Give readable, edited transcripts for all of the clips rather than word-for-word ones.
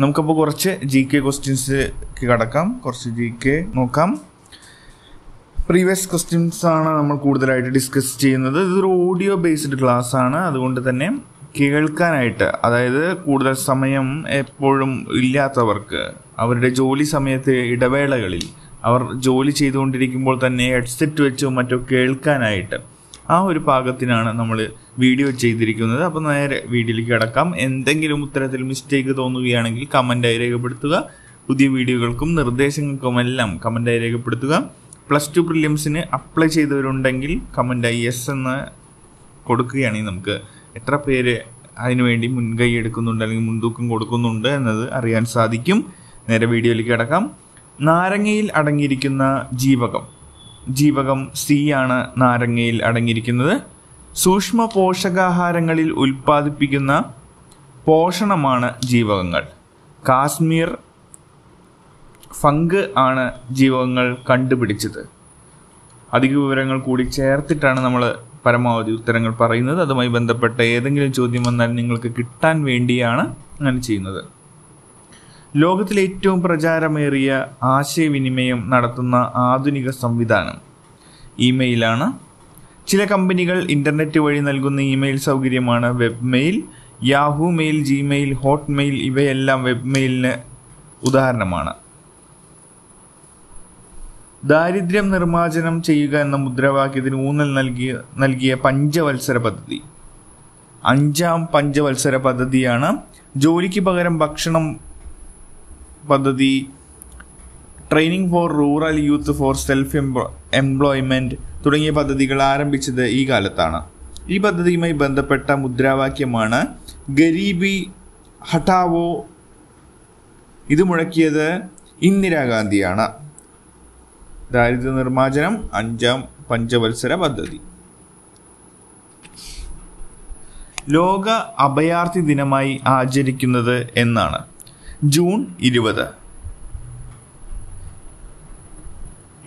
നമുക്കപ്പോൾ കുറച്ച് G K questions കടക്കാം, കുറച്ച് ജി കെ നോക്കാം. പ്രീവിയസ് ക്വസ്റ്റ്യൻസ് ആണ് നമ്മൾ കൂടുതലായിട്ട് ഡിസ്കസ് ചെയ്യുന്നത്. ഇതൊരു ഓഡിയോ ബേസ്ഡ് ക്ലാസ് ആണ്, അതുകൊണ്ട് തന്നെ കേൾക്കാനായിട്ട്, അതായത് കൂടുതൽ സമയം എപ്പോഴും ഇല്ലാത്തവർക്ക് അവരുടെ ജോലി സമയത്തെ ഇടവേളകളിൽ അവർ ജോലി ചെയ്തുകൊണ്ടിരിക്കുമ്പോൾ തന്നെ ഹെഡ്സെറ്റ് വെച്ചോ മറ്റോ കേൾക്കാനായിട്ട് ആ ഒരു പാകത്തിനാണ് നമ്മൾ വീഡിയോ ചെയ്തിരിക്കുന്നത്. അപ്പോൾ നേരെ വീഡിയോയിലേക്ക് കടക്കാം. എന്തെങ്കിലും ഉത്തരത്തിൽ മിസ്റ്റേക്ക് തോന്നുകയാണെങ്കിൽ കമൻറ്റായി രേഖപ്പെടുത്തുക. പുതിയ വീഡിയോകൾക്കും നിർദ്ദേശങ്ങൾക്കുമെല്ലാം കമൻറ്റായി രേഖപ്പെടുത്തുക. പ്ലസ് ടു പ്രിലിംസിന് അപ്ലൈ ചെയ്തവരുണ്ടെങ്കിൽ കമൻറ്റായി യെസ് എന്ന് കൊടുക്കുകയാണെങ്കിൽ നമുക്ക് എത്ര പേര് അതിനുവേണ്ടി മുൻകൈ എടുക്കുന്നുണ്ട് അല്ലെങ്കിൽ മുൻതൂക്കം കൊടുക്കുന്നുണ്ട് എന്നത് അറിയാൻ സാധിക്കും. നേരെ വീഡിയോയിലേക്ക് കടക്കാം. നാരങ്ങയിൽ അടങ്ങിയിരിക്കുന്ന ജീവകം സി ആണ് നാരങ്ങയിൽ അടങ്ങിയിരിക്കുന്നത്. സൂക്ഷ്മ പോഷകാഹാരങ്ങളിൽ ഉൽപ്പാദിപ്പിക്കുന്ന പോഷണമാണ് ജീവകങ്ങൾ. കാശ്മീർ ഫംഗ് ആണ് ജീവകങ്ങൾ കണ്ടുപിടിച്ചത്. അധിക വിവരങ്ങൾ കൂടി ചേർത്തിട്ടാണ് നമ്മൾ പരമാവധി ഉത്തരങ്ങൾ പറയുന്നത്. അതുമായി ബന്ധപ്പെട്ട ഏതെങ്കിലും ചോദ്യം വന്നാൽ നിങ്ങൾക്ക് കിട്ടാൻ വേണ്ടിയാണ് അങ്ങനെ ചെയ്യുന്നത്. ലോകത്തിലെ ഏറ്റവും പ്രചാരമേറിയ ആശയവിനിമയം നടത്തുന്ന ആധുനിക സംവിധാനം ഇമെയിലാണ്. ചില കമ്പനികൾ ഇൻ്റർനെറ്റ് വഴി നൽകുന്ന ഇമെയിൽ സൗകര്യമാണ് web mail. Yahoo mail, Gmail, Hotmail ഇവയെല്ലാം വെബ് മെയിലിന് ഉദാഹരണമാണ്. ദാരിദ്ര്യം നിർമ്മാർജ്ജനം ചെയ്യുക എന്ന മുദ്രാവാക്യത്തിന് ഊന്നൽ നൽകിയ പഞ്ചവത്സര പദ്ധതി, 5ാം പഞ്ചവത്സര പദ്ധതിയാണ്. ജോലിക്ക് പകരം ഭക്ഷണം പദ്ധതി, training for rural youth for self employment തുടങ്ങിയ പദ്ധതികൾ ആരംഭിച്ചത് ഈ കാലത്താണ്. ഈ പദ്ധതിയുമായി ബന്ധപ്പെട്ട മുദ്രാവാക്യമാണ് ഗരീബി ഹഠാവോ. ഇത് മുഴക്കിയത് ഇന്ദിരാഗാന്ധിയാണ്. ദാരിദ്ര്യ നിർമ്മാർജ്ജനം 5ാം പഞ്ചവത്സര പദ്ധതി. ലോക അഭയാർത്ഥി ദിനമായി ആചരിക്കുന്നത് എന്നാണ് ജൂൺ 20.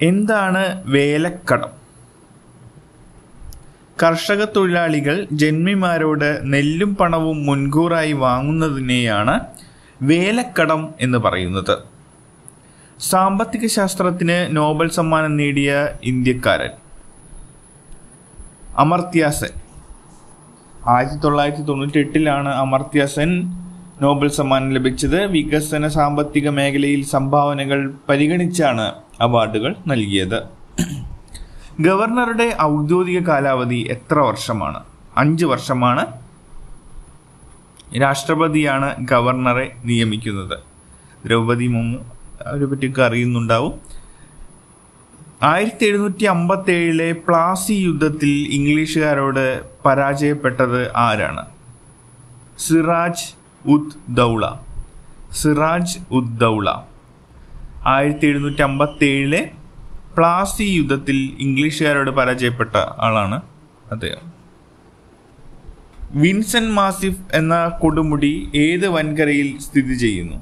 എന്താണ് വേലക്കടം? കർഷക തൊഴിലാളികൾ ജന്മിമാരോട് നെല്ലും പണവും മുൻകൂറായി വാങ്ങുന്നതിനെയാണ് വേലക്കടം എന്ന് പറയുന്നത്. സാമ്പത്തിക ശാസ്ത്രത്തിന് നോബൽ സമ്മാനം നേടിയ ഇന്ത്യക്കാരൻ അമർത്യാസെൻ. 1998 അമർത്യാസെൻ നോബൽ സമ്മാനം ലഭിച്ചത്. വികസന സാമ്പത്തിക മേഖലയിൽ സംഭാവനകൾ പരിഗണിച്ചാണ് അവാർഡുകൾ നൽകിയത്. ഗവർണറുടെ ഔദ്യോഗിക കാലാവധി എത്ര വർഷമാണ്? 5 വർഷമാണ്. രാഷ്ട്രപതിയാണ് ഗവർണറെ നിയമിക്കുന്നത്. ദ്രൗപദി മുർമു അവരെ പറ്റിയൊക്കെ അറിയുന്നുണ്ടാവും. 1757 പ്ലാസി യുദ്ധത്തിൽ ഇംഗ്ലീഷുകാരോട് പരാജയപ്പെട്ടത് ആരാണ്? സിറാജ് ഉദ് ദൗള. 1757 പ്ലാസി യുദ്ധത്തിൽ ഇംഗ്ലീഷുകാരോട് പരാജയപ്പെട്ട ആളാണ് അദ്ദേഹം. വിൻസെന്റ് മാസിഫ് എന്ന കൊടുമുടി ഏത് വൻകരയിൽ സ്ഥിതി ചെയ്യുന്നു?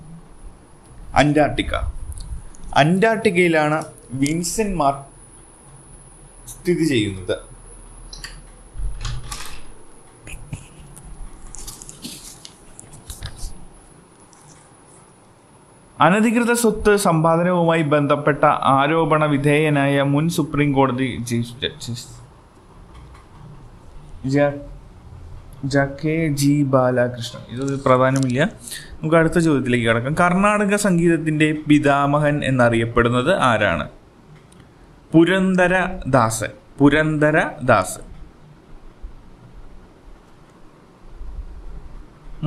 അന്റാർട്ടിക്കയിലാണ് വിൻസെന്റ് മാസിഫ് സ്ഥിതി ചെയ്യുന്നത്. അനധികൃത സ്വത്ത് സമ്പാദനവുമായി ബന്ധപ്പെട്ട ആരോപണ വിധേയനായ മുൻ സുപ്രീം കോടതി ചീഫ് ജസ്റ്റിസ് ജെ.ജി. ബാലകൃഷ്ണൻ. ഇതൊരു പ്രധാനമില്ല, നമുക്ക് അടുത്ത ചോദ്യത്തിലേക്ക് കടക്കാം. കർണാടക സംഗീതത്തിൻ്റെ പിതാമഹൻ എന്നറിയപ്പെടുന്നത് ആരാണ്? പുരന്ദരദാസൻ.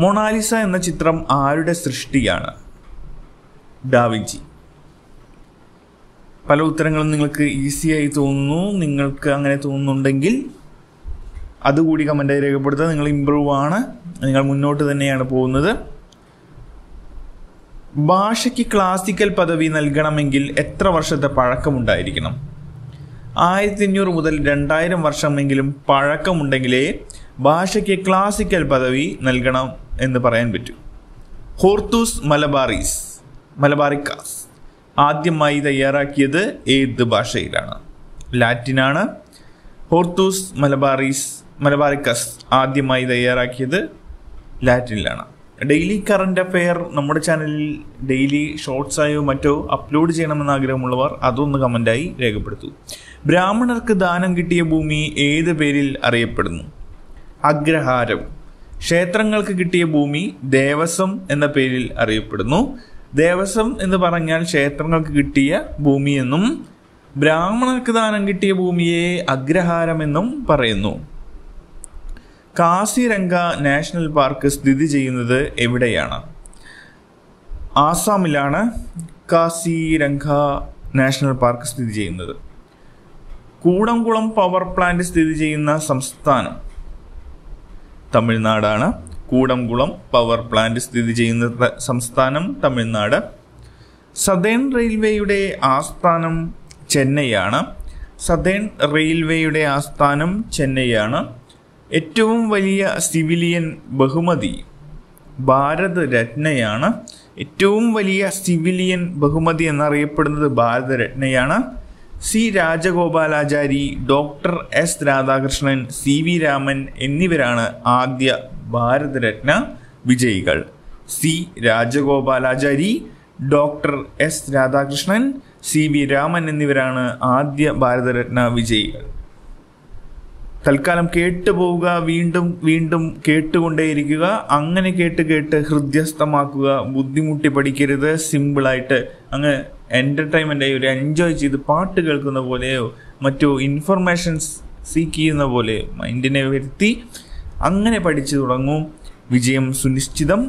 മൊണാലിസ എന്ന ചിത്രം ആരുടെ സൃഷ്ടിയാണ്? ഡാവിഞ്ചി. പല ഉത്തരങ്ങളും നിങ്ങൾക്ക് ഈസിയായി തോന്നുന്നു. നിങ്ങൾക്ക് അങ്ങനെ തോന്നുന്നുണ്ടെങ്കിൽ അതുകൂടി കമൻറ്റായി രേഖപ്പെടുത്തുക. നിങ്ങൾ ഇമ്പ്രൂവ് ആണ്, നിങ്ങൾ മുന്നോട്ട് തന്നെയാണ് പോകുന്നത്. ഭാഷയ്ക്ക് ക്ലാസിക്കൽ പദവി നൽകണമെങ്കിൽ എത്ര വർഷത്തെ പഴക്കമുണ്ടായിരിക്കണം? 1500 മുതൽ 2000 വർഷമെങ്കിലും പഴക്കമുണ്ടെങ്കിലേ ഭാഷയ്ക്ക് ക്ലാസിക്കൽ പദവി നൽകണം എന്ന് പറയാൻ പറ്റൂ. ഹോർത്തൂസ് മലബാറിക്കാസ് ആദ്യമായി തയ്യാറാക്കിയത് ഏത് ഭാഷയിലാണ്? ലാറ്റിനാണ്. ഹോർത്തൂസ് മലബാറിക്കാസ് ആദ്യമായി തയ്യാറാക്കിയത് ലാറ്റിനിലാണ്. ഡെയിലി കറൻറ്റ് അഫെയർ നമ്മുടെ ചാനലിൽ ഡെയിലി ഷോർട്സായോ മറ്റോ അപ്ലോഡ് ചെയ്യണമെന്ന് ആഗ്രഹമുള്ളവർ അതൊന്ന് കമൻറ്റായി രേഖപ്പെടുത്തൂ. ബ്രാഹ്മണർക്ക് ദാനം കിട്ടിയ ഭൂമി ഏത് പേരിൽ അറിയപ്പെടുന്നു? അഗ്രഹാരം. ക്ഷേത്രങ്ങൾക്ക് കിട്ടിയ ഭൂമി ദേവസ്വം എന്ന പേരിൽ അറിയപ്പെടുന്നു. ദേവസ്വം എന്ന് പറഞ്ഞാൽ ക്ഷേത്രങ്ങൾക്ക് കിട്ടിയ ഭൂമിയെന്നും ബ്രാഹ്മണർക്ക് ദാനം കിട്ടിയ ഭൂമിയെ അഗ്രഹാരമെന്നും പറയുന്നു. കാസിരംഗ നാഷണൽ പാർക്ക് സ്ഥിതി ചെയ്യുന്നത് എവിടെയാണ്? ആസാമിലാണ് കാസിരംഗ നാഷണൽ പാർക്ക് സ്ഥിതി ചെയ്യുന്നത്. കൂടംകുളം പവർ പ്ലാന്റ് സ്ഥിതി ചെയ്യുന്ന സംസ്ഥാനം തമിഴ്നാടാണ്. കൂടംകുളം പവർ പ്ലാന്റ് സ്ഥിതി ചെയ്യുന്ന സംസ്ഥാനം തമിഴ്നാട്. സതേൺ റെയിൽവേയുടെ ആസ്ഥാനം ചെന്നൈയാണ്. സതേൺ റെയിൽവേയുടെ ആസ്ഥാനം ചെന്നൈയാണ്. ഏറ്റവും വലിയ സിവിലിയൻ ബഹുമതി ഭാരത് രത്നയാണ്. ഏറ്റവും വലിയ സിവിലിയൻ ബഹുമതി എന്നറിയപ്പെടുന്നത് ഭാരത് രത്നയാണ്. C Rajagopalachari, doctor S Radhakrishnan, C V Raman എന്നിവരാണ് ആദ്യ ഭാരത് രത്ന വിജയികൾ. C Rajagopalachari, doctor S Radhakrishnan, C V Raman എന്നിവരാണ് ആദ്യ ഭാരത് രത്ന വിജയികൾ. തൽക്കാലം കേട്ടുപോവുക, വീണ്ടും വീണ്ടും കേട്ടുകൊണ്ടേയിരിക്കുക. അങ്ങനെ കേട്ട് കേട്ട് ഹൃദ്യസ്ഥമാക്കുക, ബുദ്ധിമുട്ടി പഠിക്കരുത്. സിമ്പിളായിട്ട് അങ്ങ് എൻ്റർടൈൻമെൻ്റായി ഒരു എൻജോയ് ചെയ്ത് പാട്ട് കേൾക്കുന്ന പോലെയോ മറ്റു ഇൻഫർമേഷൻസ് സീക്ക് ചെയ്യുന്ന പോലെ മൈൻഡിനെ വരുത്തി അങ്ങനെ പഠിച്ചു തുടങ്ങും. വിജയം സുനിശ്ചിതം.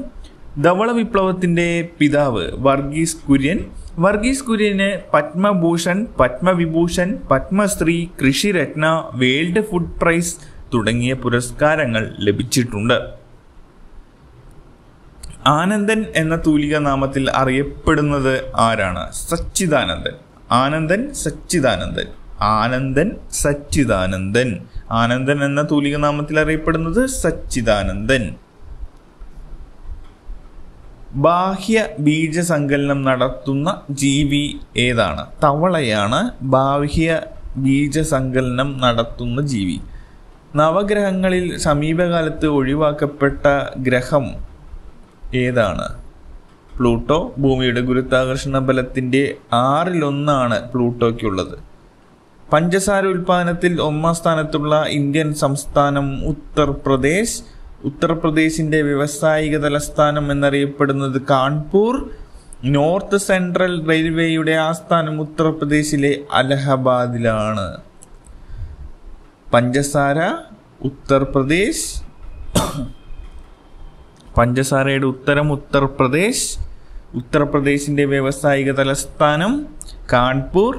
ധവള വിപ്ലവത്തിൻ്റെ പിതാവ് വർഗീസ് കുര്യൻ. വർഗീസ് കുര്യന് Padma Bhushan, Padma Vibhushan, Padma Shri, Krishi Ratna, world food prize തുടങ്ങിയ പുരസ്കാരങ്ങൾ ലഭിച്ചിട്ടുണ്ട്. ആനന്ദൻ എന്ന തൂലിക നാമത്തിൽ അറിയപ്പെടുന്നത് ആരാണ്? സച്ചിദാനന്ദൻ. ആനന്ദൻ സച്ചിദാനന്ദൻ. ആനന്ദൻ സച്ചിദാനന്ദൻ. ആനന്ദൻ എന്ന തൂലിക നാമത്തിൽ അറിയപ്പെടുന്നത് സച്ചിദാനന്ദൻ. ബാഹ്യ ബീജസങ്കലനം നടത്തുന്ന ജീവി ഏതാണ്? തവളയാണ് ബാഹ്യ ബീജസങ്കലനം നടത്തുന്ന ജീവി. നവഗ്രഹങ്ങളിൽ സമീപകാലത്ത് ഒഴിവാക്കപ്പെട്ട ഗ്രഹം ഏതാണ്? പ്ലൂട്ടോ. ഭൂമിയുടെ ഗുരുത്വാകർഷണ ബലത്തിൻ്റെ 1/6 പ്ലൂട്ടോയ്ക്കുള്ളത്. പഞ്ചസാര ഉൽപ്പാദനത്തിൽ ഒന്നാം സ്ഥാനത്തുള്ള ഇന്ത്യൻ സംസ്ഥാനം ഉത്തർപ്രദേശ്. ഉത്തർപ്രദേശിൻ്റെ വ്യവസായിക തലസ്ഥാനം എന്നറിയപ്പെടുന്നത് കാൺപൂർ. നോർത്ത് സെൻട്രൽ റെയിൽവേയുടെ ആസ്ഥാനം ഉത്തർപ്രദേശിലെ അലഹബാദിലാണ്. പഞ്ചസാര ഉത്തർപ്രദേശ്. പഞ്ചസാരയുടെ ഉത്തരം ഉത്തർപ്രദേശ്. ഉത്തർപ്രദേശിൻ്റെ വ്യവസായിക തലസ്ഥാനം കാൺപൂർ.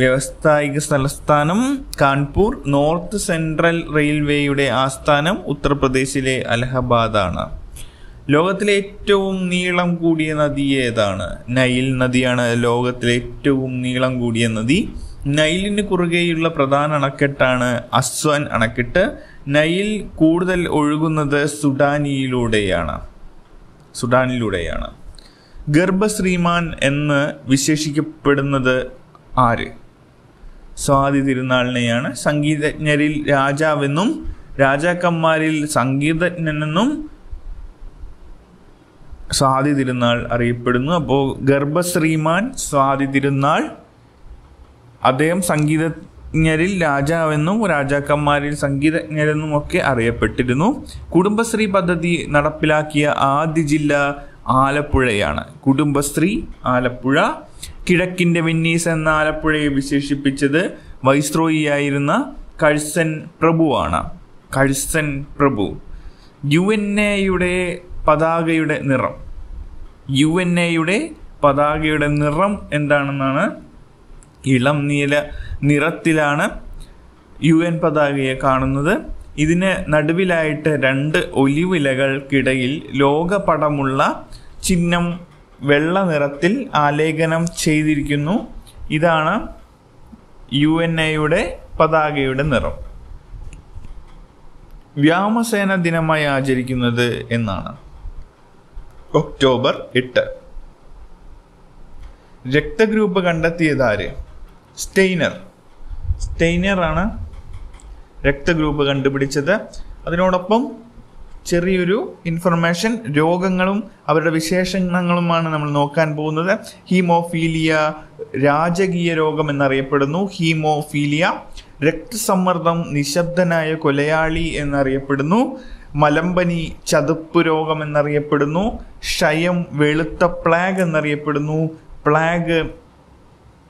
വ്യവസായിക തലസ്ഥാനം കാൺപൂർ. നോർത്ത് സെൻട്രൽ റെയിൽവേയുടെ ആസ്ഥാനം ഉത്തർപ്രദേശിലെ അലഹബാദാണ്. ലോകത്തിലെ ഏറ്റവും നീളം കൂടിയ നദി ഏതാണ്? നൈൽ നദിയാണ് ലോകത്തിലെ ഏറ്റവും നീളം കൂടിയ നദി. നൈലിന് കുറുകെയുള്ള പ്രധാന അണക്കെട്ടാണ് അസ്വാൻ അണക്കെട്ട്. നൈൽ കൂടുതൽ ഒഴുകുന്നത് സുഡാനിലൂടെയാണ്. ഗർഭശ്രീമാൻ എന്ന് വിശേഷിക്കപ്പെടുന്നത് ആര്? സ്വാതി തിരുനാളിനെയാണ്. സംഗീതജ്ഞരിൽ രാജാവെന്നും രാജാക്കന്മാരിൽ സംഗീതജ്ഞനെന്നും സ്വാതി തിരുനാൾ അറിയപ്പെടുന്നു. അപ്പോൾ ഗർഭശ്രീമാൻ സ്വാതി തിരുനാൾ. അദ്ദേഹം സംഗീതജ്ഞരിൽ രാജാവെന്നും രാജാക്കന്മാരിൽ സംഗീതജ്ഞരെന്നും ഒക്കെ അറിയപ്പെട്ടിരുന്നു. കുടുംബശ്രീ പദ്ധതി നടപ്പിലാക്കിയ ആദ്യ ജില്ല ആലപ്പുഴയാണ്. കുടുംബശ്രീ ആലപ്പുഴ. കിഴക്കിൻ്റെ വെന്നീസ് എന്ന ആലപ്പുഴയെ വിശേഷിപ്പിച്ചത് വൈസ്രോയിയായിരുന്ന കഴ്സൻ പ്രഭുവാണ്. കഴ്സൻ പ്രഭു. യു എൻ എയുടെ പതാകയുടെ നിറം എന്താണെന്നാണ്? ഇളം നീല നിറത്തിലാണ് UN പതാകയെ കാണുന്നത്. ഇതിന് നടുവിലായിട്ട് 2 ഒലിവിലകൾക്കിടയിൽ ലോകപടമുള്ള ചിഹ്നം വെള്ള നിറത്തിൽ ആലേഖനം ചെയ്തിരിക്കുന്നു. ഇതാണ് UN പതാകയുടെ നിറം. വ്യോമസേന ദിനമായി ആചരിക്കുന്നത് എന്നാണ്? ഒക്ടോബർ 8. രക്തഗ്രൂപ്പ് കണ്ടെത്തിയതാര്? സ്റ്റെയ്നറാണ് രക്തഗ്രൂപ്പ് കണ്ടുപിടിച്ചത്. അതിനോടൊപ്പം ചെറിയൊരു ഇൻഫർമേഷൻ രോഗങ്ങളും അവരുടെ വിശേഷണങ്ങളുമാണ് നമ്മൾ നോക്കാൻ പോകുന്നത്. ഹീമോഫീലിയ രാജകീയ രോഗം എന്നറിയപ്പെടുന്നു. ഹീമോഫീലിയ രക്തസമ്മർദ്ദം നിശബ്ദനായ കൊലയാളി എന്നറിയപ്പെടുന്നു. മലമ്പനി ചതുപ്പ് രോഗം എന്നറിയപ്പെടുന്നു. ക്ഷയം വെളുത്ത പ്ലാഗ് എന്നറിയപ്പെടുന്നു. പ്ലാഗ്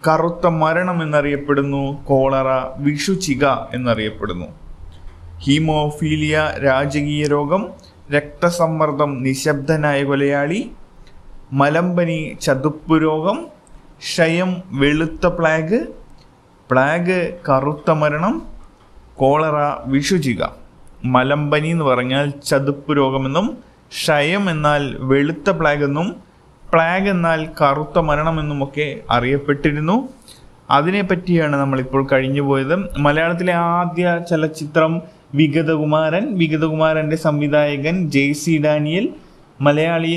കറുത്ത മരണം എന്നറിയപ്പെടുന്നു. കോളറ വിഷുചിക എന്നറിയപ്പെടുന്നു. ഹീമോഫീലിയ രാജകീയ രോഗം, രക്തസമ്മർദ്ദം നിശബ്ദനായ കൊലയാളി, മലമ്പനി ചതുപ്പ് രോഗം, ക്ഷയം വെളുത്ത പ്ലാഗ്, പ്ലാഗ് കറുത്ത മരണം, കോളറ വിഷുചിക. മലമ്പനി എന്ന് പറഞ്ഞാൽ ചതുപ്പ് രോഗമെന്നും ക്ഷയം എന്നാൽ വെളുത്ത പ്ലാഗ് എന്നും പ്ലാഗ് എന്നാൽ കറുത്ത മരണമെന്നുമൊക്കെ അറിയപ്പെട്ടിരുന്നു. അതിനെപ്പറ്റിയാണ് നമ്മളിപ്പോൾ കഴിഞ്ഞു പോയത്. മലയാളത്തിലെ ആദ്യ ചലച്ചിത്രം വിഗതകുമാരൻ. വിഗതകുമാരൻ്റെ സംവിധായകൻ JC ഡാനിയൽ മലയാളി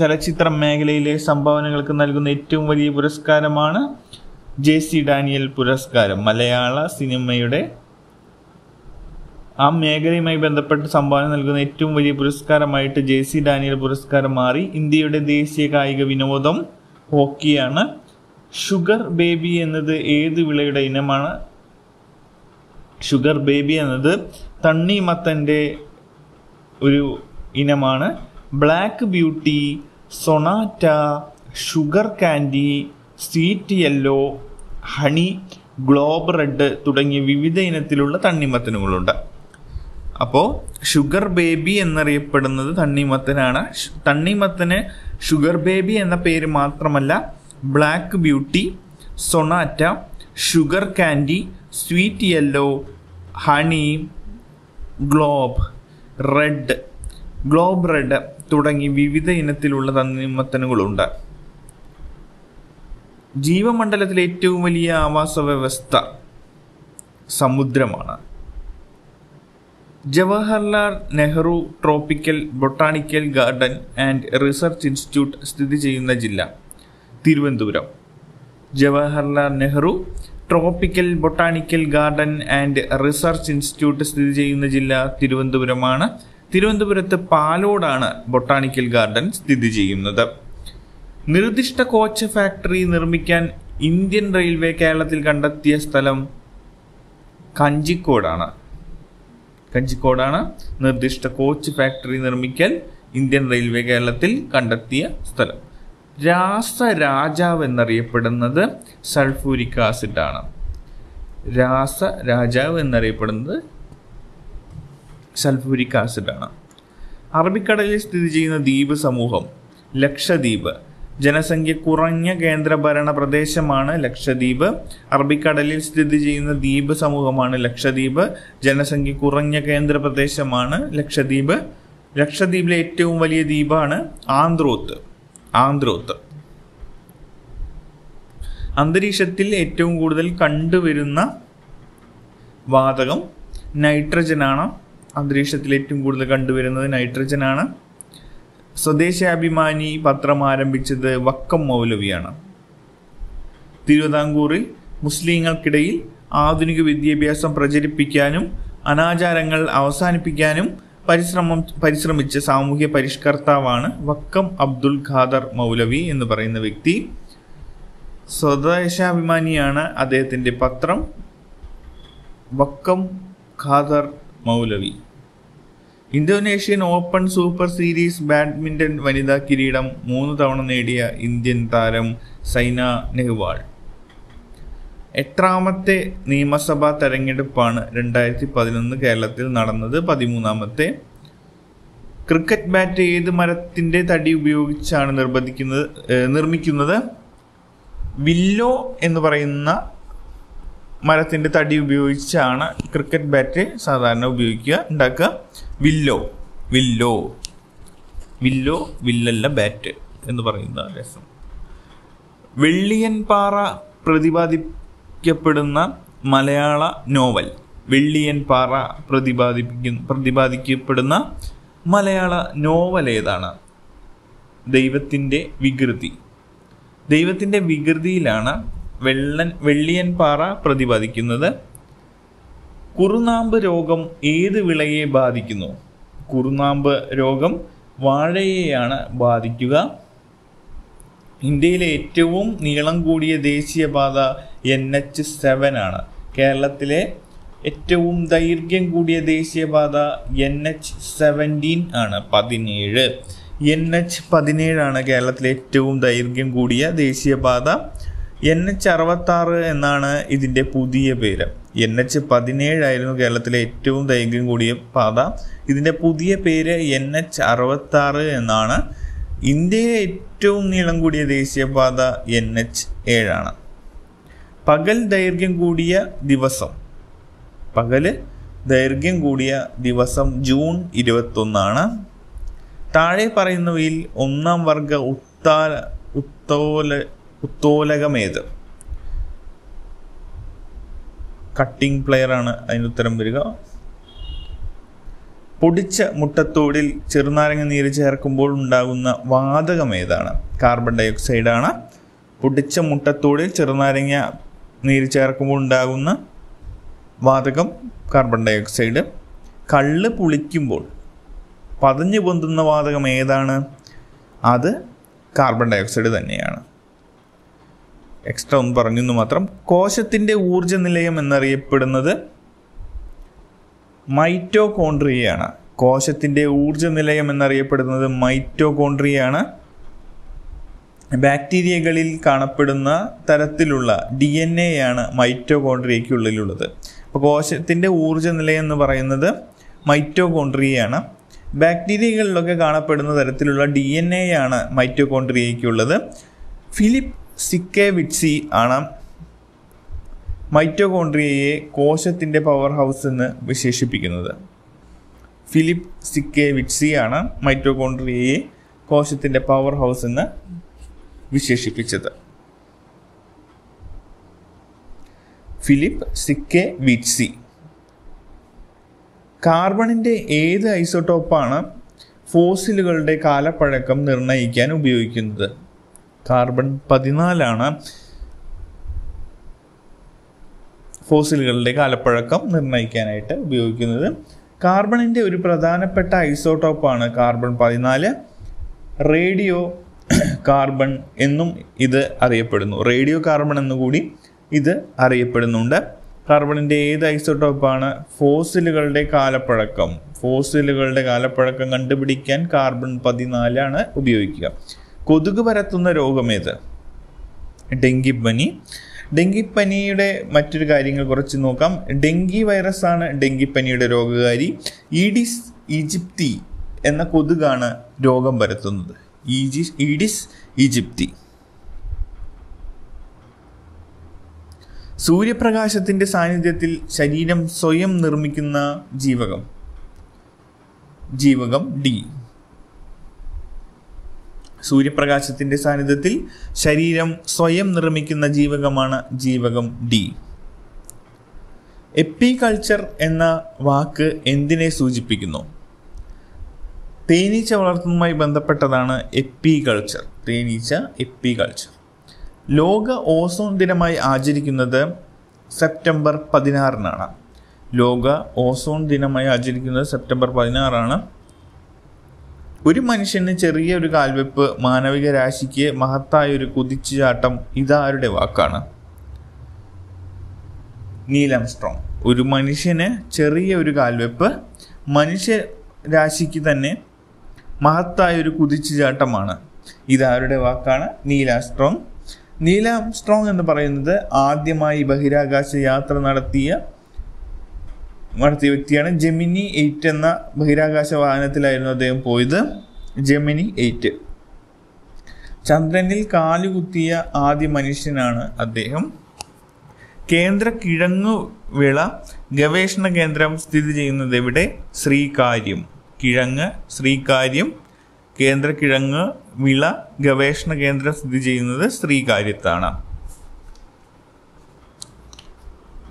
ചലച്ചിത്ര മേഖലയിലെ സംഭാവനകൾക്ക് നൽകുന്ന ഏറ്റവും വലിയ പുരസ്കാരമാണ് JC ഡാനിയൽ പുരസ്കാരം. മലയാള സിനിമയുടെ ആ മേഖലയുമായി ബന്ധപ്പെട്ട് സംഭാവന നൽകുന്ന ഏറ്റവും വലിയ പുരസ്കാരമായിട്ട് JC ഡാനിയൽ പുരസ്കാരം മാറി. ഇന്ത്യയുടെ ദേശീയ കായിക വിനോദം ഹോക്കിയാണ്. ഷുഗർ ബേബി എന്നത് ഏത് വിളയുടെ ഇനമാണ്? ഷുഗർ ബേബി എന്നത് തണ്ണിമത്തൻ്റെ ഒരു ഇനമാണ്. Black beauty, Sonata, sugar candy, sweet yellow, honey, globe red തുടങ്ങിയ വിവിധ ഇനത്തിലുള്ള തണ്ണിമത്തനുകളുണ്ട്. അപ്പോൾ ഷുഗർ ബേബി എന്നറിയപ്പെടുന്നത് തണ്ണിമത്തനാണ്. തണ്ണിമത്തന് ഷുഗർ ബേബി എന്ന പേര് മാത്രമല്ല, black beauty, Sonata, sugar candy, sweet yellow, honey, globe red തുടങ്ങി വിവിധ ഇനത്തിലുള്ള തണ്ണിമത്തനുകളുണ്ട്. ജീവമണ്ഡലത്തിലെ ഏറ്റവും വലിയ ആവാസ വ്യവസ്ഥ സമുദ്രമാണ്. Jawaharlal Nehru tropical botanical garden and research institute സ്ഥിതി ചെയ്യുന്ന ജില്ല Thiruvananthapuram. Jawaharlal Nehru tropical botanical garden and research institute സ്ഥിതി ചെയ്യുന്ന ജില്ല തിരുവനന്തപുരമാണ്. തിരുവനന്തപുരത്ത് പാലോടാണ് ബൊട്ടാണിക്കൽ ഗാർഡൻ സ്ഥിതി ചെയ്യുന്നത്. നിർദ്ദിഷ്ട കോച്ച് ഫാക്ടറി നിർമ്മിക്കാൻ ഇന്ത്യൻ റെയിൽവേ കേരളത്തിൽ കണ്ടെത്തിയ സ്ഥലം കഞ്ചിക്കോടാണ് നിർദ്ദിഷ്ട കോച്ച് ഫാക്ടറി നിർമ്മിക്കാൻ ഇന്ത്യൻ റെയിൽവേ കേരളത്തിൽ കണ്ടെത്തിയ സ്ഥലം. രാസരാജാവ് എന്നറിയപ്പെടുന്നത് സൾഫൂരിക് ആസിഡാണ്. അറബിക്കടലിൽ സ്ഥിതി ചെയ്യുന്ന ദ്വീപ് സമൂഹം ലക്ഷദ്വീപ്. ജനസംഖ്യ കുറഞ്ഞ കേന്ദ്രഭരണ പ്രദേശമാണ് ലക്ഷദ്വീപ്. അറബിക്കടലിൽ സ്ഥിതി ചെയ്യുന്ന ദ്വീപ് സമൂഹമാണ് ലക്ഷദ്വീപ്. ജനസംഖ്യ കുറഞ്ഞ കേന്ദ്രപ്രദേശമാണ് ലക്ഷദ്വീപ്. ലക്ഷദ്വീപിലെ ഏറ്റവും വലിയ ദ്വീപാണ് ആന്ത്രോത്ത്. അന്തരീക്ഷത്തിൽ ഏറ്റവും കൂടുതൽ കണ്ടുവരുന്ന വാതകം നൈട്രജനാണ്. അന്തരീക്ഷത്തിൽ ഏറ്റവും കൂടുതൽ കണ്ടുവരുന്നത് നൈട്രജനാണ്. സ്വദേശാഭിമാനി പത്രം ആരംഭിച്ചത് വക്കം മൗലവിയാണ്. തിരുവിതാംകൂറിൽ മുസ്ലിങ്ങൾക്കിടയിൽ ആധുനിക വിദ്യാഭ്യാസം പ്രചരിപ്പിക്കാനും അനാചാരങ്ങൾ അവസാനിപ്പിക്കാനും പരിശ്രമിച്ച സാമൂഹ്യ പരിഷ്കർത്താവാണ് വക്കം അബ്ദുൽ ഖാദർ മൗലവി എന്ന് പറയുന്ന വ്യക്തി. സ്വദേശാഭിമാനിയാണ് അദ്ദേഹത്തിൻ്റെ പത്രം Vakkom Khader Moulavi. Indonesian open super series badminton വനിതാ കിരീടം 3 തവണ നേടിയ ഇന്ത്യൻ താരം സൈന നെഹ്വാൾ. 8ാമത്തെ നിയമസഭാ തെരഞ്ഞെടുപ്പാണ് 2011 കേരളത്തിൽ നടന്നത്. 13ാമത്തെ. ക്രിക്കറ്റ് ബാറ്റ് ഏത് മരത്തിൻ്റെ തടി ഉപയോഗിച്ചാണ് നിർമ്മിക്കുന്നത്? വില്ലോ എന്ന് പറയുന്ന മരത്തിൻ്റെ തടി ഉപയോഗിച്ചാണ് ക്രിക്കറ്റ് ബാറ്റ് സാധാരണ ഉണ്ടാക്കുക. വില്ലോ വില്ലല്ല ബാറ്റ് എന്ന് പറയുന്ന രസം. വെള്ളിയൻ പാറ പ്രതിപാദിക്കപ്പെടുന്ന മലയാള നോവൽ. പ്രതിപാദിക്കപ്പെടുന്ന മലയാള നോവൽ ഏതാണ്? ദൈവത്തിൻ്റെ വികൃതിയിലാണ് വെള്ളിയൻ പാറ പ്രതിപാദിക്കുന്നത്. കുറുനാമ്പ് രോഗം ഏത് വിളയെ ബാധിക്കുന്നു? കുറുനാമ്പ് രോഗം വാഴയെയാണ് ബാധിക്കുക. ഇന്ത്യയിലെ ഏറ്റവും നീളം കൂടിയ ദേശീയപാത NH7 ആണ്. കേരളത്തിലെ ഏറ്റവും ദൈർഘ്യം കൂടിയ ദേശീയപാത NH17 ആണ്, 17. NH17 ആണ് കേരളത്തിലെ ഏറ്റവും ദൈർഘ്യം കൂടിയ ദേശീയപാത. NH66 എന്നാണ് ഇതിൻ്റെ പുതിയ പേര്. NH17 ആയിരുന്നു കേരളത്തിലെ ഏറ്റവും ദൈർഘ്യം കൂടിയ പാത. ഇതിൻ്റെ പുതിയ പേര് NH66 എന്നാണ്. ഇന്ത്യയിലെ ഏറ്റവും നീളം കൂടിയ ദേശീയപാത NH7 ആണ്. പകൽ ദൈർഘ്യം കൂടിയ ദിവസം, പകല് ദൈർഘ്യം കൂടിയ ദിവസം ജൂൺ 21 ആണ്. താഴെ പറയുന്നവയിൽ ഒന്നാം വർഗ ഉത്തോലകമേത്? കട്ടിംഗ് പ്ലെയർ ആണ് അതിന് ഉത്തരം വരിക. പൊടിച്ച മുട്ടത്തോടിൽ ചെറുനാരങ്ങ നീര് ചേർക്കുമ്പോൾ ഉണ്ടാകുന്ന വാതകം ഏതാണ്? കാർബൺ ഡൈ ഓക്സൈഡ് ആണ്. പൊടിച്ച മുട്ടത്തോടിൽ ചെറുനാരങ്ങ നീര് ചേർക്കുമ്പോൾ ഉണ്ടാകുന്ന വാതകം കാർബൺ ഡൈ ഓക്സൈഡ്. കള്ള് പുളിക്കുമ്പോൾ പതഞ്ഞു പൊന്തുന്ന വാതകം ഏതാണ്? അത് കാർബൺ ഡൈ ഓക്സൈഡ് തന്നെയാണ്. എക്സ്ട്രാ ഒന്ന് പറഞ്ഞെന്ന് മാത്രം. കോശത്തിൻ്റെ ഊർജ്ജ നിലയം എന്നറിയപ്പെടുന്നത് മൈറ്റോകോൺട്രിയയാണ്. കോശത്തിൻ്റെ ഊർജ്ജ നിലയം എന്നറിയപ്പെടുന്നത് മൈറ്റോകോൺട്രിയയാണ്. ബാക്ടീരിയകളിൽ കാണപ്പെടുന്ന തരത്തിലുള്ള DNA ആണ് മൈറ്റോകോൺട്രിയയ്ക്കുള്ളിലുള്ളത്. അപ്പോൾ കോശത്തിൻ്റെ ഊർജ്ജ നിലയം എന്ന് പറയുന്നത് മൈറ്റോകോൺട്രിയയാണ്. ബാക്ടീരിയകളിലൊക്കെ കാണപ്പെടുന്ന തരത്തിലുള്ള DNA ആണ് മൈറ്റോകോൺട്രിയയ്ക്കുള്ളത്. ഫിലിപ്പ് സിക്കേവിറ്റ്സി ആണ് മൈറ്റോകോൺട്രിയയെ കോശത്തിൻ്റെ പവർ ഹൗസ് എന്ന് വിശേഷിപ്പിക്കുന്നത്. ഫിലിപ്പ് സിക്കേവിറ്റ്സി ആണ് മൈറ്റോകോൺട്രിയയെ കോശത്തിൻ്റെ പവർ ഹൗസ് എന്ന് വിശേഷിപ്പിച്ചത്. Philip Siekevitz. കാർബണിൻ്റെ ഏത് ഐസോട്ടോപ്പാണ് ഫോസിലുകളുടെ കാലപ്പഴക്കം നിർണ്ണയിക്കാൻ ഉപയോഗിക്കുന്നത്? കാർബൺ 14 ആണ് ഫോസിലുകളുടെ കാലപ്പഴക്കം നിർണ്ണയിക്കാനായിട്ട് ഉപയോഗിക്കുന്നത്. കാർബണിൻ്റെ ഒരു പ്രധാനപ്പെട്ട ഐസോട്ടോപ്പാണ് കാർബൺ 14. റേഡിയോ കാർബൺ എന്നും ഇത് അറിയപ്പെടുന്നു. റേഡിയോ കാർബൺ എന്നുകൂടി ഇത് അറിയപ്പെടുന്നുണ്ട്. കാർബണിൻ്റെ ഏത് ഐസോട്ടോപ്പാണ് ഫോസിലുകളുടെ കാലപ്പഴക്കം? ഫോസിലുകളുടെ കാലപ്പഴക്കം കണ്ടുപിടിക്കാൻ കാർബൺ 14 ആണ് ഉപയോഗിക്കുക. കൊതുക് പരത്തുന്ന രോഗമേത്? ഡെങ്കിപ്പനി. ഡെങ്കിപ്പനിയുടെ മറ്റൊരു കാര്യങ്ങൾ കുറച്ച് നോക്കാം. ഡെങ്കി വൈറസാണ് ഡെങ്കിപ്പനിയുടെ രോഗകാരി. ഈഡിസ് ഈജിപ്തി എന്ന കൊതുകാണ് രോഗം പരത്തുന്നത്. ഈഡിസ് ഈജിപ്തി. സൂര്യപ്രകാശത്തിൻ്റെ സാന്നിധ്യത്തിൽ ശരീരം സ്വയം നിർമ്മിക്കുന്ന ജീവകം, ജീവകം D. സൂര്യപ്രകാശത്തിൻ്റെ സാന്നിധ്യത്തിൽ ശരീരം സ്വയം നിർമ്മിക്കുന്ന ജീവകമാണ് ജീവകം D. എപ്പികൾച്ചർ എന്ന വാക്ക് എന്തിനെ സൂചിപ്പിക്കുന്നു? തേനീച്ച വളർത്തുന്നതുമായി ബന്ധപ്പെട്ടതാണ് എപ്പികൾച്ചർ. എപ്പികൾച്ചർ ലോക ഓസോൺ ദിനമായി ആചരിക്കുന്നത് സെപ്റ്റംബർ 16 ആണ്. ലോക ഓസോൺ ദിനമായി ആചരിക്കുന്നത് സെപ്റ്റംബർ 16 ആണ്. ഒരു മനുഷ്യന് ചെറിയ ഒരു കാൽവെപ്പ്, മാനവിക രാശിക്ക് മഹത്തായ ഒരു കുതിച്ചുചാട്ടം, ഇതാരുടെ വാക്കാണ്? Neil Armstrong. ഒരു മനുഷ്യന് ചെറിയ ഒരു കാൽവെപ്പ് മനുഷ്യ രാശിക്ക് തന്നെ മഹത്തായ ഒരു കുതിച്ചുചാട്ടമാണ്. ഇതാരുടെ വാക്കാണ്? Neil Armstrong. നീൽ ആംസ്ട്രോങ് എന്ന് പറയുന്നത് ആദ്യമായി ബഹിരാകാശ യാത്ര നടത്തിയ വ്യക്തിയാണ്. ജെമിനി 8 എന്ന ബഹിരാകാശ വാഹനത്തിലായിരുന്നു അദ്ദേഹം പോയത്. ജെമിനി 8. ചന്ദ്രനിൽ കാലുകുത്തിയ ആദ്യ മനുഷ്യനാണ് അദ്ദേഹം. കേന്ദ്ര കിഴങ്ങുവിള ഗവേഷണ കേന്ദ്രം സ്ഥിതി ചെയ്യുന്നത് എവിടെ? ശ്രീകാര്യം. ശ്രീകാര്യം കേന്ദ്ര കിഴങ്ങ് വിള ഗവേഷണ കേന്ദ്രം സ്ഥിതി ചെയ്യുന്നത് ശ്രീകാര്യത്താണ്.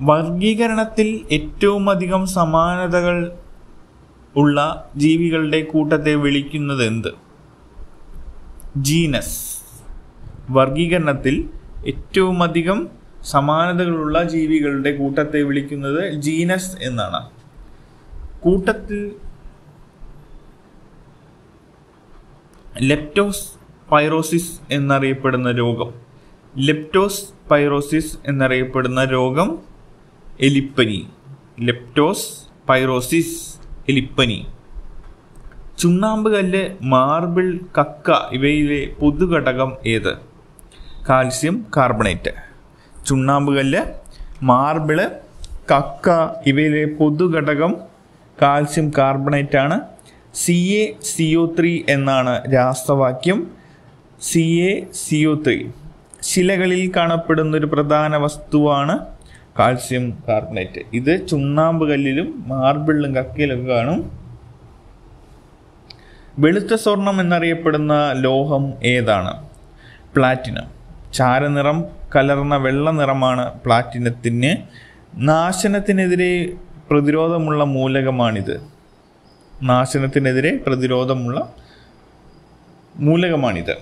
വർഗീകരണത്തിൽ ഏറ്റവും അധികം സമാനതകൾ ഉള്ള ജീവികളുടെ കൂട്ടത്തെ വിളിക്കുന്നത് എന്ത്? ജീനസ്. വർഗീകരണത്തിൽ ഏറ്റവും അധികം സമാനതകളുള്ള ജീവികളുടെ കൂട്ടത്തെ വിളിക്കുന്നത് ജീനസ് എന്നാണ്. കൂട്ടത്തിൽ ലെപ്റ്റോസ്പൈറോസിസ് എന്നറിയപ്പെടുന്ന രോഗം, ലെപ്റ്റോസ്പൈറോസിസ് എന്നറിയപ്പെടുന്ന രോഗം എലിപ്പനി, ലെപ്റ്റോസ്പൈറോസിസ് എലിപ്പനി. ചുണ്ണാമ്പ് കല്ല്, മാർബിൾ, കക്ക ഇവയിലെ പൊതുഘടകം ഏത്? Calcium carbonate. ചുണ്ണാമ്പ് കല്ല്, മാർബിള്, കക്ക ഇവയിലെ പൊതുഘടകം കാൽസ്യം കാർബണേറ്റാണ്. CaCO3 എന്നാണ് രാസവാക്യം. CaCO3. ശിലകളിൽ കാണപ്പെടുന്നൊരു പ്രധാന വസ്തുവാണ് കാൽസ്യം കാർബണേറ്റ്. ഇത് ചുണ്ണാമ്പ് കല്ലിലും മാർബിളിലും കക്കയിലും കാണും. വെളുത്ത സ്വർണം എന്നറിയപ്പെടുന്ന ലോഹം ഏതാണ്? പ്ലാറ്റിനം. ചാരനിറം കലർന്ന വെള്ള നിറമാണ് പ്ലാറ്റിനത്തിന്. നാശനത്തിനെതിരെ പ്രതിരോധമുള്ള മൂലകമാണിത്. നാശനത്തിനെതിരെ പ്രതിരോധമുള്ള മൂലകമാണിത്.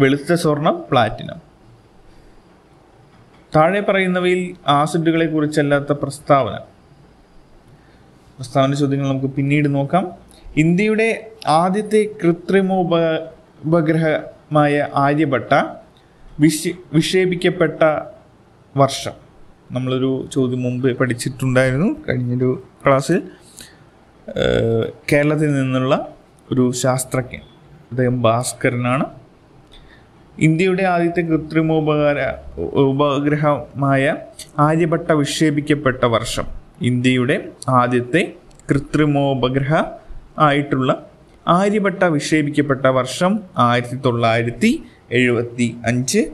വെളുത്ത സ്വർണം, പ്ലാറ്റിനം. താഴെ പറയുന്നവയിൽ ആസിഡുകളെ കുറിച്ചല്ലാത്ത പ്രസ്താവന ചോദ്യങ്ങൾ നമുക്ക് പിന്നീട് നോക്കാം. ഇന്ത്യയുടെ ആദ്യത്തെ കൃത്രിമോപഗ്രഹമായ ആര്യഭട്ട വിക്ഷേപിക്കപ്പെട്ട വർഷം. നമ്മളൊരു ചോദ്യം മുമ്പ് പഠിച്ചിട്ടുണ്ടായിരുന്നു കഴിഞ്ഞൊരു ക്ലാസ്സിൽ. കേരളത്തിൽ നിന്നുള്ള ഒരു ശാസ്ത്രജ്ഞൻ, അദ്ദേഹം ഭാസ്കരനാണ്. ഇന്ത്യയുടെ ആദ്യത്തെ കൃത്രിമോപഗ്രഹമായ ആര്യഭട്ട വിക്ഷേപിക്കപ്പെട്ട വർഷം. ഇന്ത്യയുടെ ആദ്യത്തെ കൃത്രിമോപഗ്രഹ ആയിട്ടുള്ള ആര്യഭട്ട വിക്ഷേപിക്കപ്പെട്ട വർഷം 1975.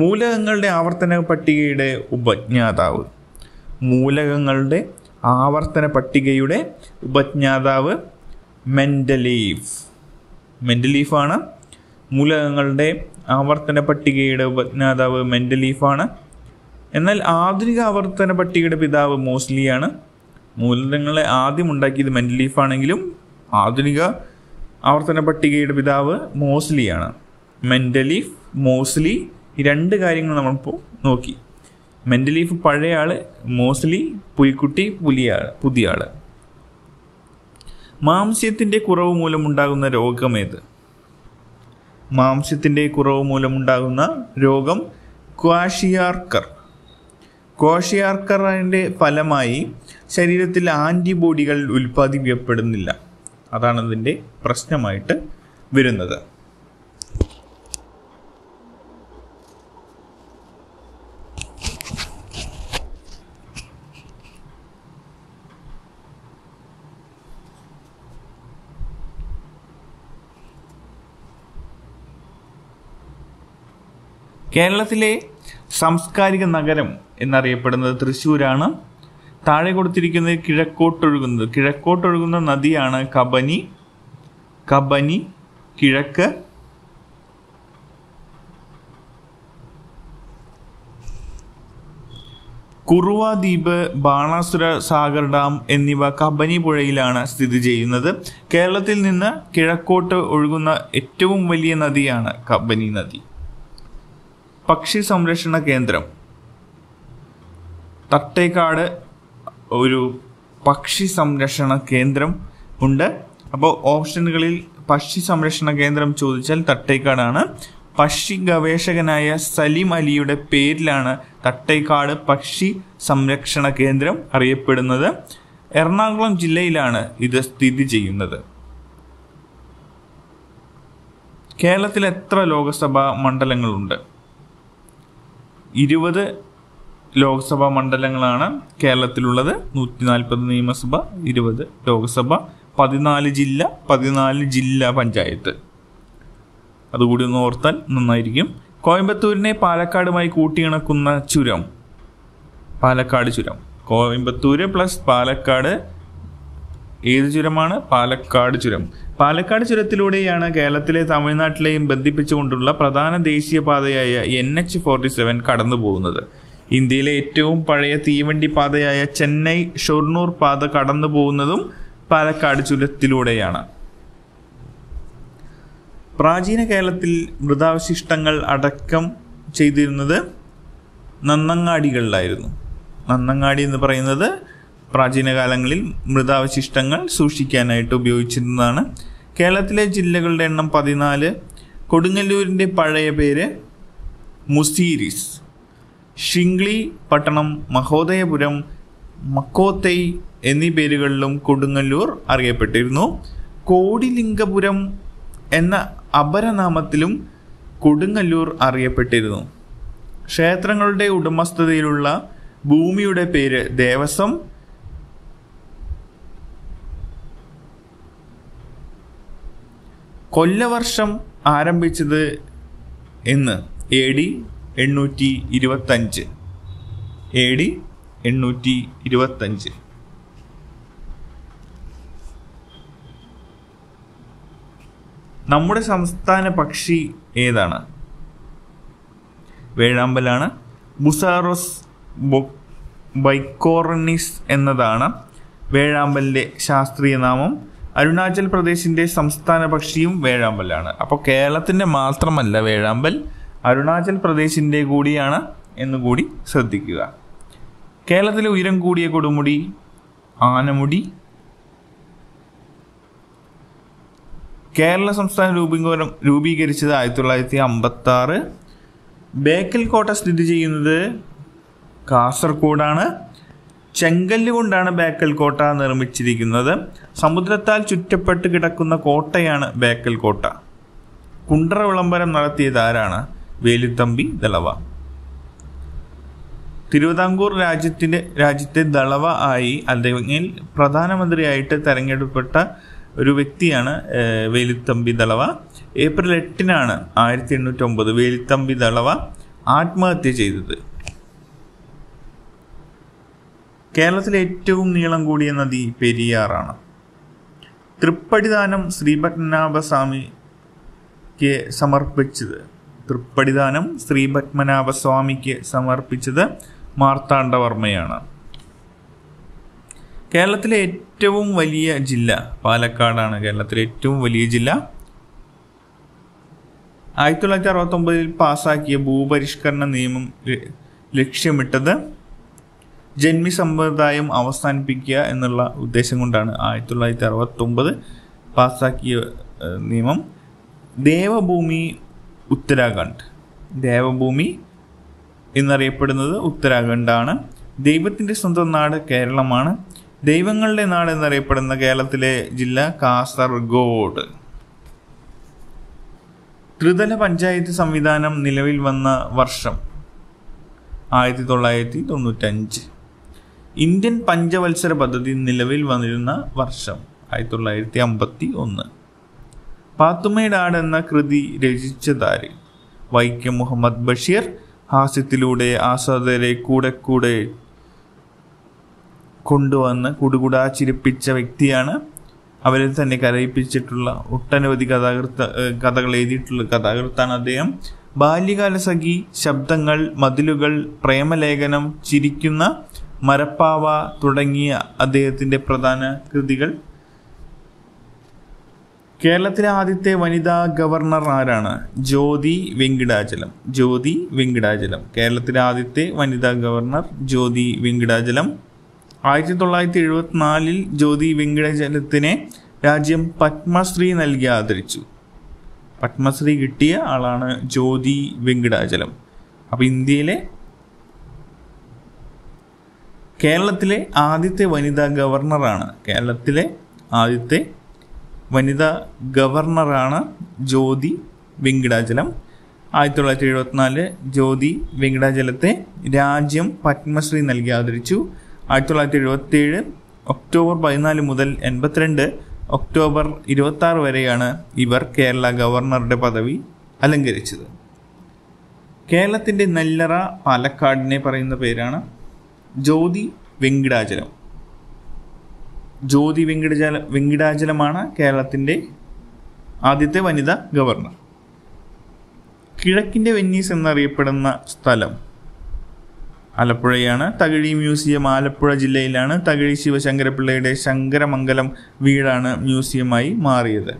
മൂലകങ്ങളുടെ ആവർത്തന പട്ടികയുടെ ഉപജ്ഞാതാവ്, മൂലകങ്ങളുടെ ആവർത്തന പട്ടികയുടെ ഉപജ്ഞാതാവ് മെൻഡലീഫ്. മെൻഡലീഫാണ് മൂലകങ്ങളുടെ ആവർത്തന പട്ടികയുടെ ഉപജ്ഞാതാവ്, മെൻഡലീഫാണ്. എന്നാൽ ആധുനിക ആവർത്തന പട്ടികയുടെ പിതാവ് മോസ്ലിയാണ്. മൂലകങ്ങളെ ആദ്യം ഉണ്ടാക്കിയത് മെൻഡലീഫാണെങ്കിലും ആധുനിക ആവർത്തന പട്ടികയുടെ പിതാവ് മോസ്ലിയാണ്. മെൻഡലീഫ്, മോസ്ലി, ഈ രണ്ട് കാര്യങ്ങൾ നമ്മളിപ്പോൾ നോക്കി. മെൻഡലീഫ് പഴയ ആള്, മോസ്ലി പുലിക്കുട്ടി പുതിയ ആള്. മാംസ്യത്തിൻ്റെ കുറവ് മൂലമുണ്ടാകുന്ന രോഗമേത്? മാംസ്യത്തിൻ്റെ കുറവ് മൂലമുണ്ടാകുന്ന രോഗം ക്വാഷിയാർക്കർ. ക്വാഷിയാർക്കറിൻ്റെ ഫലമായി ശരീരത്തിൽ ആൻറ്റിബോഡികൾ ഉൽപ്പാദിപ്പിക്കപ്പെടുന്നില്ല. അതാണ് ഇതിൻ്റെ പ്രശ്നമായിട്ട് വരുന്നത്. കേരളത്തിലെ സാംസ്കാരിക നഗരം എന്നറിയപ്പെടുന്നത് തൃശ്ശൂരാണ്. താഴെ കൊടുത്തിരിക്കുന്നത് കിഴക്കോട്ടൊഴുകുന്ന നദിയാണ് കബനി. കബനി കിഴക്ക്. കുറുവ ദ്വീപ്, ബാണാസുര സാഗർ ഡാം എന്നിവ കബനി പുഴയിലാണ് സ്ഥിതി ചെയ്യുന്നത്. കേരളത്തിൽ നിന്ന് കിഴക്കോട്ട് ഒഴുകുന്ന ഏറ്റവും വലിയ നദിയാണ് കബനി നദി. പക്ഷി സംരക്ഷണ കേന്ദ്രം തട്ടേക്കാട് ഒരു പക്ഷി സംരക്ഷണ കേന്ദ്രം ഉണ്ട്. അപ്പോൾ ഓപ്ഷനുകളിൽ പക്ഷി സംരക്ഷണ കേന്ദ്രം ചോദിച്ചാൽ തട്ടേക്കാടാണ്. പക്ഷി ഗവേഷകനായ സലീം അലിയുടെ പേരിലാണ് തട്ടേക്കാട് പക്ഷി സംരക്ഷണ കേന്ദ്രം അറിയപ്പെടുന്നത്. എറണാകുളം ജില്ലയിലാണ് ഇത് സ്ഥിതി ചെയ്യുന്നത്. കേരളത്തിൽ എത്ര ലോകസഭാ മണ്ഡലങ്ങളുണ്ട്? 20 ലോക്സഭാ മണ്ഡലങ്ങളാണ് കേരളത്തിലുള്ളത്. 140 നിയമസഭ, 20 ലോക്സഭ, 14 ജില്ല, 14 ജില്ലാ പഞ്ചായത്ത്. അതുകൂടി ഒന്ന് ഓർത്താൽ നന്നായിരിക്കും. കോയമ്പത്തൂരിനെ പാലക്കാടുമായി കൂട്ടിയിണക്കുന്ന ചുരം പാലക്കാട് ചുരം. കോയമ്പത്തൂര് പ്ലസ് പാലക്കാട് ഏത് ചുരമാണ്? പാലക്കാട് ചുരം. പാലക്കാട് ചുരത്തിലൂടെയാണ് കേരളത്തിലെ തമിഴ്നാട്ടിലെയും ബന്ധിപ്പിച്ചുകൊണ്ടുള്ള പ്രധാന ദേശീയപാതയായ NH-47 കടന്നു പോകുന്നത്. ഇന്ത്യയിലെ ഏറ്റവും പഴയ തീവണ്ടി പാതയായ ചെന്നൈ ഷൊർണൂർ പാത കടന്നു പോകുന്നതും പാലക്കാട് ചുരത്തിലൂടെയാണ്. പ്രാചീന കേരളത്തിൽ മൃതാവശിഷ്ടങ്ങൾ അടക്കം ചെയ്തിരുന്നത് നന്നങ്ങാടികളിലായിരുന്നു. നന്നങ്ങാടി എന്ന് പറയുന്നത് പ്രാചീന കാലങ്ങളിൽ മൃതാവശിഷ്ടങ്ങൾ സൂക്ഷിക്കാനായിട്ട് ഉപയോഗിച്ചിരുന്നതാണ്. കേരളത്തിലെ ജില്ലകളുടെ എണ്ണം 14. കൊടുങ്ങല്ലൂരിൻ്റെ പഴയ പേര് മുസീരിസ്. ഷിംഗ്ലി പട്ടണം, മഹോദയപുരം, മക്കോത്തൈ എന്നീ പേരുകളിലും കൊടുങ്ങല്ലൂർ അറിയപ്പെട്ടിരുന്നു. കോടിലിംഗപുരം എന്ന അപരനാമത്തിലും കൊടുങ്ങല്ലൂർ അറിയപ്പെട്ടിരുന്നു. ക്ഷേത്രങ്ങളുടെ ഉടമസ്ഥതയിലുള്ള ഭൂമിയുടെ പേര് ദേവസ്വം, കൊല്ലവർഷം ആരംഭിച്ചത് എന്ന് AD 825. നമ്മുടെ സംസ്ഥാന പക്ഷി ഏതാണ്? വേഴാമ്പലാണ്. ബുസാറോസ് ബൈക്കോർണിസ് എന്നതാണ് വേഴാമ്പലിൻ്റെ ശാസ്ത്രീയ നാമം. അരുണാചൽ പ്രദേശിൻ്റെ സംസ്ഥാന പക്ഷിയും വേഴാമ്പലാണ്. അപ്പോൾ കേരളത്തിൻ്റെ മാത്രമല്ല വേഴാമ്പൽ, അരുണാചൽ പ്രദേശിൻ്റെ കൂടിയാണ് എന്നുകൂടി ശ്രദ്ധിക്കുക. കേരളത്തിലെ ഉയരം കൂടിയ കൊടുമുടി ആനമുടി. കേരള സംസ്ഥാനം രൂപീകരിച്ചത് 1956. ബേക്കൽ കോട്ട സ്ഥിതി ചെയ്യുന്നത് കാസർഗോഡാണ്. ചെങ്കല്ല് കൊണ്ടാണ് ബേക്കൽ കോട്ട നിർമ്മിച്ചിരിക്കുന്നത്. സമുദ്രത്താൽ ചുറ്റപ്പെട്ട് കിടക്കുന്ന കോട്ടയാണ് ബേക്കൽ കോട്ട. കുണ്ടറ വിളംബരം നടത്തിയത് ആരാണ്? വേലുത്തമ്പി ദളവ. തിരുവിതാംകൂർ രാജ്യത്തെ ദളവ ആയി അല്ലെങ്കിൽ പ്രധാനമന്ത്രിയായിട്ട് തെരഞ്ഞെടുക്കപ്പെട്ട ഒരു വ്യക്തിയാണ് വേലുത്തമ്പി ദളവ. ഏപ്രിൽ 8 1809 വേലുത്തമ്പി ദളവ ആത്മഹത്യ ചെയ്തത്. കേരളത്തിലെ ഏറ്റവും നീളം കൂടിയ നദി പെരിയാറാണ്. തൃപ്പടിദാനം ശ്രീ പത്മനാഭസ്വാമിക്ക് സമർപ്പിച്ചത് മാർത്താണ്ഡവർമ്മയാണ്. കേരളത്തിലെ ഏറ്റവും വലിയ ജില്ല പാലക്കാടാണ്. കേരളത്തിലെ ഏറ്റവും വലിയ ജില്ല. 1969 പാസാക്കിയ ഭൂപരിഷ്കരണ നിയമം ലക്ഷ്യമിട്ടത് ജന്മി സമ്പ്രദായം അവസാനിപ്പിക്കുക എന്നുള്ള ഉദ്ദേശം കൊണ്ടാണ് 1969 പാസാക്കിയ നിയമം. ദേവഭൂമി ഉത്തരാഖണ്ഡ്. ദേവഭൂമി എന്നറിയപ്പെടുന്നത് ഉത്തരാഖണ്ഡാണ്. ദൈവത്തിൻ്റെ സ്വന്തം നാട് കേരളമാണ്. ദൈവങ്ങളുടെ നാട് എന്നറിയപ്പെടുന്ന കേരളത്തിലെ ജില്ല കാസർഗോഡ്. ത്രിതല പഞ്ചായത്ത് സംവിധാനം നിലവിൽ വന്ന വർഷം 1995. ഇന്ത്യൻ പഞ്ചവത്സര പദ്ധതി നിലവിൽ വന്നിരുന്ന വർഷം 1951. പാത്തുമ്മയുടെ എന്ന കൃതി രചിച്ചതാര്? വൈക്കം മുഹമ്മദ് ബഷീർ. ഹാസ്യത്തിലൂടെ ആസ്വാദകരെ കൂടെ കൊണ്ടുവന്ന് കുടുകുടാ ചിരിപ്പിച്ച വ്യക്തിയാണ്. അവരെ തന്നെ കരയിപ്പിച്ചിട്ടുള്ള ഒട്ടനവധി കഥകൾ എഴുതിയിട്ടുള്ള കഥാകൃത്താണ് അദ്ദേഹം. ബാല്യകാലസഖി, ശബ്ദങ്ങൾ, മതിലുകൾ, പ്രേമലേഖനം, ചിരിക്കുന്ന മരപ്പാവ തുടങ്ങിയ അദ്ദേഹത്തിൻ്റെ പ്രധാന കൃതികൾ. കേരളത്തിലെ ആദ്യത്തെ വനിതാ ഗവർണർ ആരാണ്? ജ്യോതി വെങ്കിടാചലം. കേരളത്തിലെ ആദ്യത്തെ വനിതാ ഗവർണർ ജ്യോതി വെങ്കിടാചലം. 1974 ജ്യോതി വെങ്കിടാചലത്തിനെ രാജ്യം പത്മശ്രീ നൽകി ആദരിച്ചു. പത്മശ്രീ കിട്ടിയ ആളാണ് ജ്യോതി വെങ്കിടാചലം. അപ്പോൾ ഇന്ത്യയിലെ കേരളത്തിലെ ആദ്യത്തെ വനിതാ ഗവർണറാണ് ജ്യോതി വെങ്കിടാചലം. 1974 ജ്യോതി വെങ്കിടാചലത്തെ രാജ്യം പത്മശ്രീ നൽകി ആദരിച്ചു. 1977 ഒക്ടോബർ 14 മുതൽ 82 ഒക്ടോബർ 26 വരെയാണ് ഇവർ കേരള ഗവർണറുടെ പദവി അലങ്കരിച്ചത്. കേരളത്തിൻ്റെ നെല്ലറ പാലക്കാടിനെ പറയുന്ന പേരാണ് ജ്യോതി വെങ്കിടാചലമാണ് കേരളത്തിൻ്റെ ആദ്യത്തെ വനിതാ ഗവർണർ. കിഴക്കിൻ്റെ വെന്നീസ് എന്നറിയപ്പെടുന്ന സ്ഥലം ആലപ്പുഴയാണ്. തകഴി മ്യൂസിയം ആലപ്പുഴ ജില്ലയിലാണ്. തകഴി ശിവശങ്കരപിള്ളയുടെ ശങ്കരമംഗലം വീടാണ് മ്യൂസിയമായി മാറിയത്.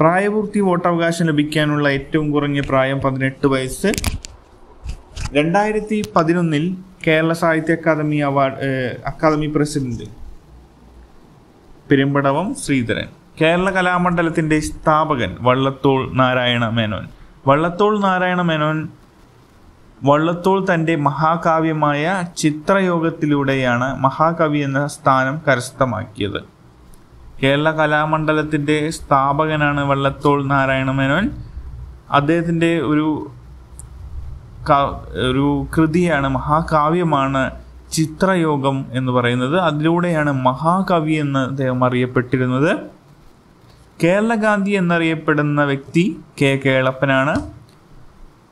പ്രായപൂർത്തി വോട്ടവകാശം ലഭിക്കാനുള്ള ഏറ്റവും കുറഞ്ഞ പ്രായം 18 വയസ്സ്. 2011 കേരള സാഹിത്യ അക്കാദമി പ്രസിഡന്റ് പെരുമ്പടവം ശ്രീധരൻ. കേരള കലാമണ്ഡലത്തിൻ്റെ സ്ഥാപകൻ വള്ളത്തോൾ നാരായണ മേനോൻ. വള്ളത്തോൾ നാരായണ മേനോൻ വള്ളത്തോൾ തൻ്റെ മഹാകാവ്യമായ ചിത്രയോഗത്തിലൂടെയാണ് മഹാകവി എന്ന സ്ഥാനം കരസ്ഥമാക്കിയത്. കേരള കലാമണ്ഡലത്തിൻ്റെ സ്ഥാപകനാണ് വള്ളത്തോൾ നാരായണ മേനോൻ. അദ്ദേഹത്തിൻ്റെ ഒരു കൃതിയാണ്, മഹാകാവ്യമാണ് ചിത്രയോഗം എന്ന് പറയുന്നത്. അതിലൂടെയാണ് മഹാകവി എന്ന് അദ്ദേഹം അറിയപ്പെട്ടിരുന്നത്. കേരള ഗാന്ധി എന്നറിയപ്പെടുന്ന വ്യക്തി കെ കേളപ്പനാണ്.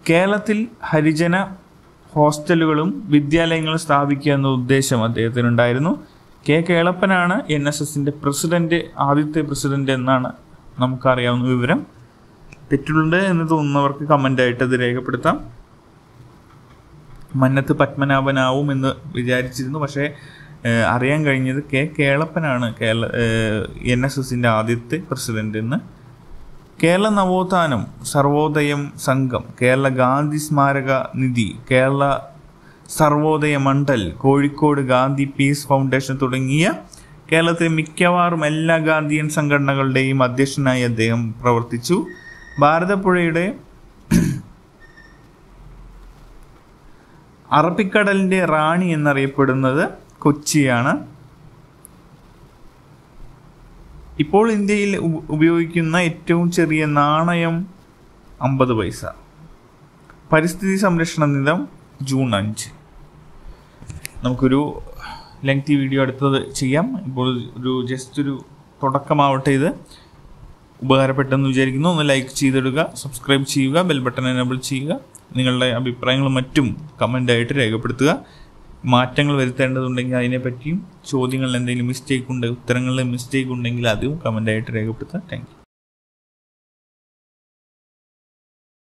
കേരളത്തിൽ ഹരിജന ഹോസ്റ്റലുകളും വിദ്യാലയങ്ങളും സ്ഥാപിക്കുക എന്ന ഉദ്ദേശം അദ്ദേഹത്തിനുണ്ടായിരുന്നു. കെ കേളപ്പനാണ് NSSന്റെ പ്രസിഡന്റ്, ആദ്യത്തെ പ്രസിഡന്റ് എന്നാണ് നമുക്കറിയാവുന്ന വിവരം. തെറ്റുണ്ട് എന്ന് തോന്നുന്നവർക്ക് കമൻ്റായിട്ട് അത് രേഖപ്പെടുത്താം. മന്നത്ത് പത്മനാഭനാവും എന്ന് വിചാരിച്ചിരുന്നു, പക്ഷേ അറിയാൻ കഴിഞ്ഞത് കെ കേളപ്പനാണ് NSSന്റെ ആദ്യത്തെ പ്രസിഡന്റ് എന്ന്. കേരള നവോത്ഥാനം, സർവോദയം സംഘം, കേരള ഗാന്ധി സ്മാരക നിധി, കേരള സർവോദയ മണ്ഡൽ, കോഴിക്കോട് ഗാന്ധി പീസ് ഫൗണ്ടേഷൻ തുടങ്ങിയ കേരളത്തിലെ മിക്കവാറും എല്ലാ ഗാന്ധിയൻ സംഘടനകളുടെയും അധ്യക്ഷനായി അദ്ദേഹം പ്രവർത്തിച്ചു. ഭാരതപ്പുഴയുടെ അറബിക്കടലിൻ്റെ റാണി എന്നറിയപ്പെടുന്നത് കൊച്ചിയാണ്. ഇപ്പോൾ ഇന്ത്യയിൽ ഉപയോഗിക്കുന്ന ഏറ്റവും ചെറിയ നാണയം 50 പൈസ. പരിസ്ഥിതി സംരക്ഷണ ദിനം ജൂൺ 5. നമുക്കൊരു ലെങ്തി വീഡിയോ അടുത്തത് ചെയ്യാം. ഇപ്പോൾ ജസ്റ്റ് ഒരു തുടക്കമാവട്ടെ ഇത്. ഉപകാരപ്പെട്ടെന്ന് വിചാരിക്കുന്നു. ഒന്ന് ലൈക്ക് ചെയ്തിടുക, സബ്സ്ക്രൈബ് ചെയ്യുക, ബെൽ ബട്ടൺ എനേബിൾ ചെയ്യുക. നിങ്ങളുടെ അഭിപ്രായങ്ങളും മറ്റും കമൻ്റായിട്ട് രേഖപ്പെടുത്തുക. മാറ്റങ്ങൾ വരുത്തേണ്ടതുണ്ടെങ്കിൽ അതിനെപ്പറ്റിയും, ചോദ്യങ്ങളിൽ എന്തെങ്കിലും മിസ്റ്റേക്ക് ഉണ്ടെങ്കിൽ, ഉത്തരങ്ങളിൽ മിസ്റ്റേക്ക് ഉണ്ടെങ്കിൽ അതും കമൻ്റായിട്ട് രേഖപ്പെടുത്തുക. Thank U.